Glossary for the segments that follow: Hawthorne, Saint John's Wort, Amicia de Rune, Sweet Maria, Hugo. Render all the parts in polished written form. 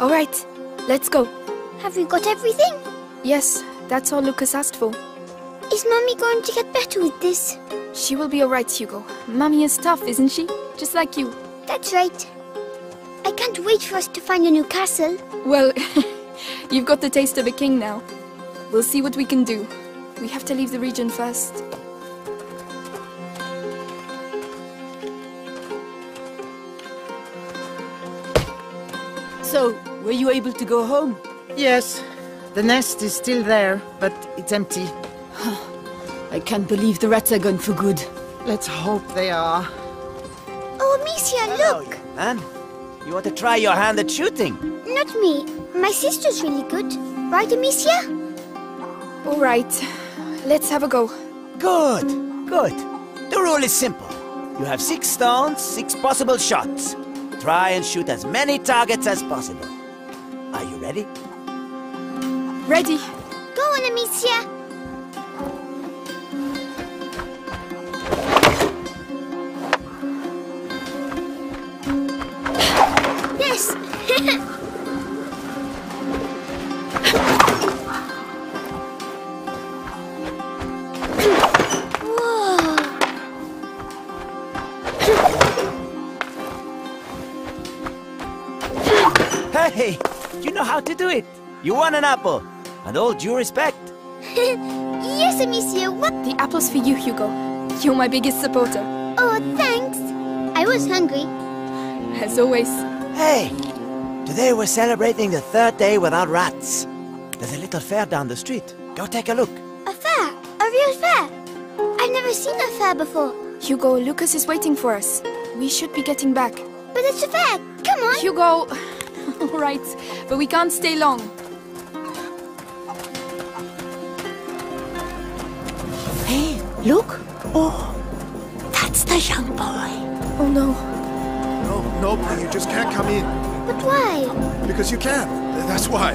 All right, let's go. Have we got everything? Yes, that's all Lucas asked for. Is Mummy going to get better with this? She will be all right, Hugo. Mummy is tough, isn't she? Just like you. That's right. I can't wait for us to find a new castle. Well, you've got the taste of a king now. We'll see what we can do. We have to leave the region first. So, were you able to go home? Yes. The nest is still there, but it's empty. I can't believe the rats are gone for good. Let's hope they are. Oh, Amicia, hello, look! Young man, you want to try your hand at shooting? Not me. My sister's really good. Right, Amicia? All right. Let's have a go. Good, good. The rule is simple. You have 6 stones, 6 possible shots. Try and shoot as many targets as possible. Are you ready? Ready. Go on, Amicia. Yes. Hey, you know how to do it. You won an apple. And all due respect. Yes, Amicia, what? The apple's for you, Hugo. You're my biggest supporter. Oh, thanks. I was hungry. As always. Hey, today we're celebrating the 3rd day without rats. There's a little fair down the street. Go take a look. A fair? A real fair? I've never seen a fair before. Hugo, Lucas is waiting for us. We should be getting back. But it's a fair. Come on. Hugo. All right, but we can't stay long. Hey, look! Oh, that's the young boy. Oh no. No, no, you just can't come in. But why? Because you can. That's why.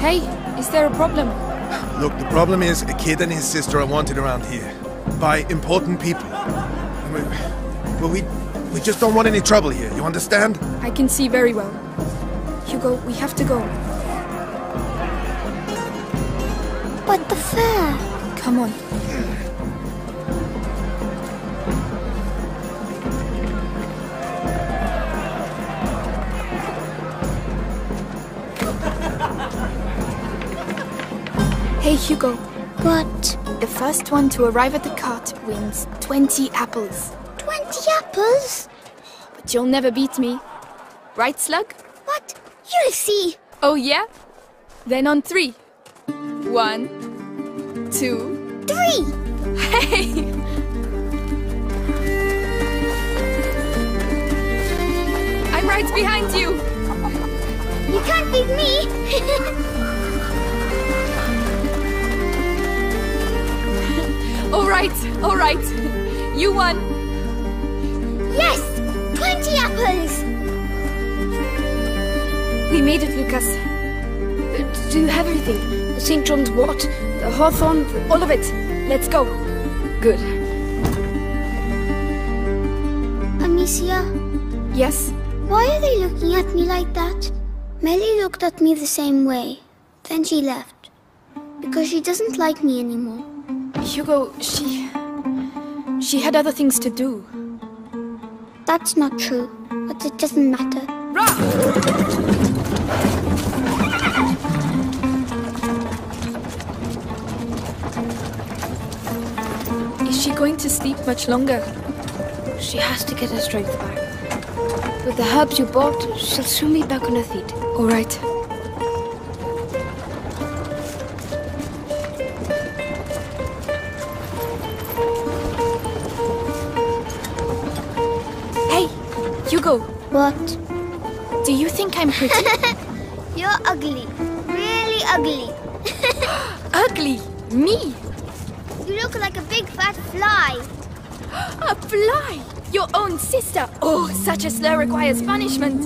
Hey, is there a problem? Look, the problem is a kid and his sister are wanted around here by important people. But we just don't want any trouble here. You understand? I can see very well. Hugo, we have to go. But the fair. Come on. Hey, Hugo. What? The first one to arrive at the cart wins 20 apples. 20 apples? But you'll never beat me. Right, Slug? What? You'll see. Oh, yeah? Then on 3. 1, 2, 3! Hey! I'm right behind you! You can't beat me! Alright, alright. You won! Yes! 20 apples! We made it, Lucas. Do everything. The Saint John's Wort, the Hawthorne, all of it. Let's go. Good. Amicia? Yes? Why are they looking at me like that? Melly looked at me the same way. Then she left. Because she doesn't like me anymore. Hugo, she had other things to do. That's not true. But it doesn't matter. Run! Is she going to sleep much longer? She has to get her strength back. With the herbs you bought, she'll soon be back on her feet. All right. Hey, Hugo. What? Do you think I'm pretty? You're ugly. Really ugly. Ugly? Me? You look like a big fat fly. A fly? Your own sister? Oh, such a slur requires punishment.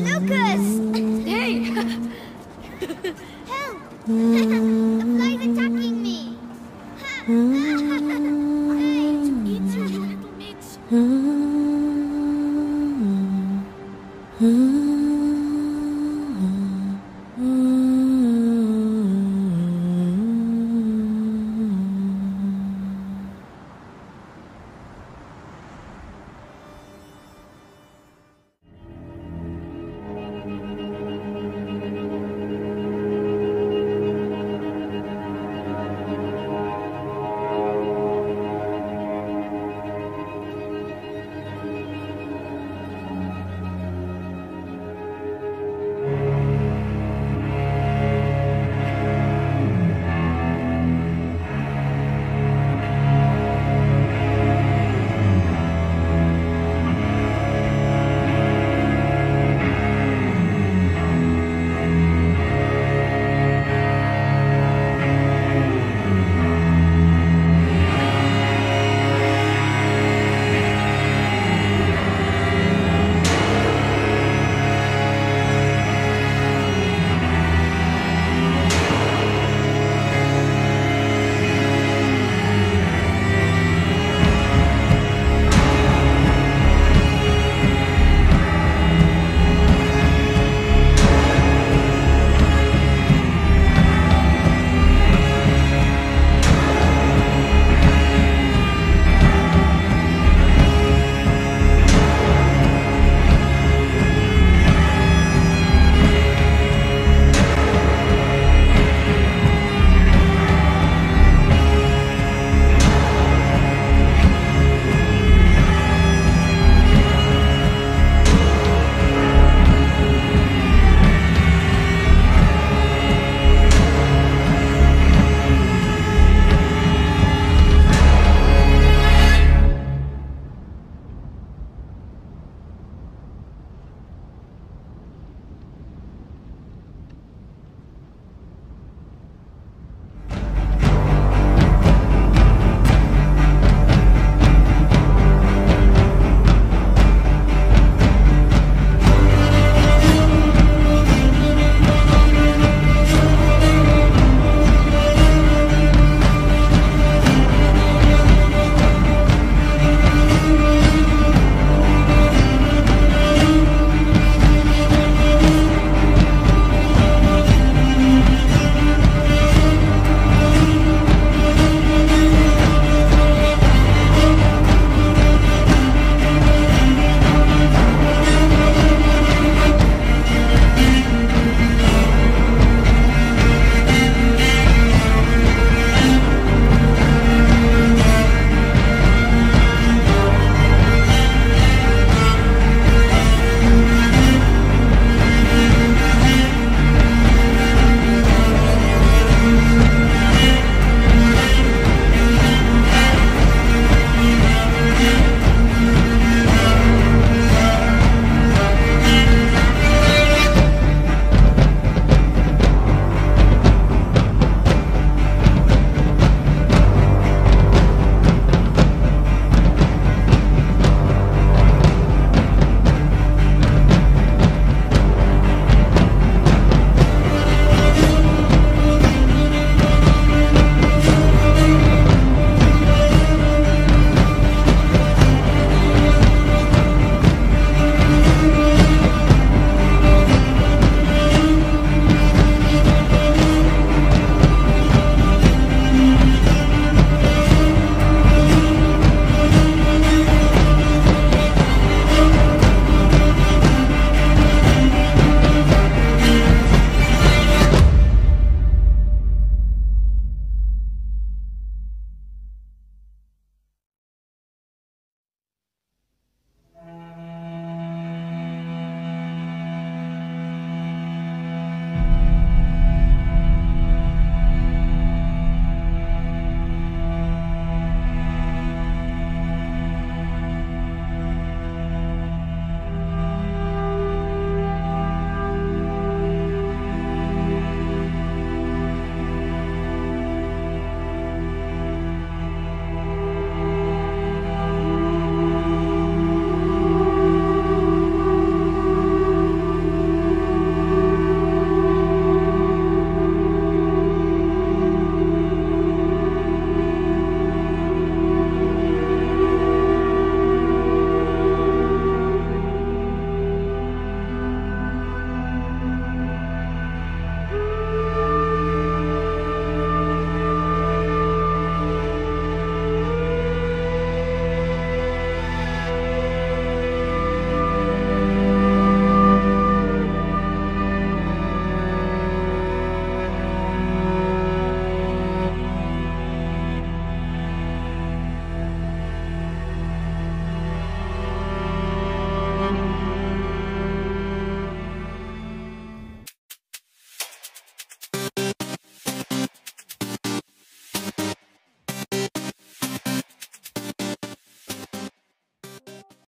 Lucas! Hey! Help!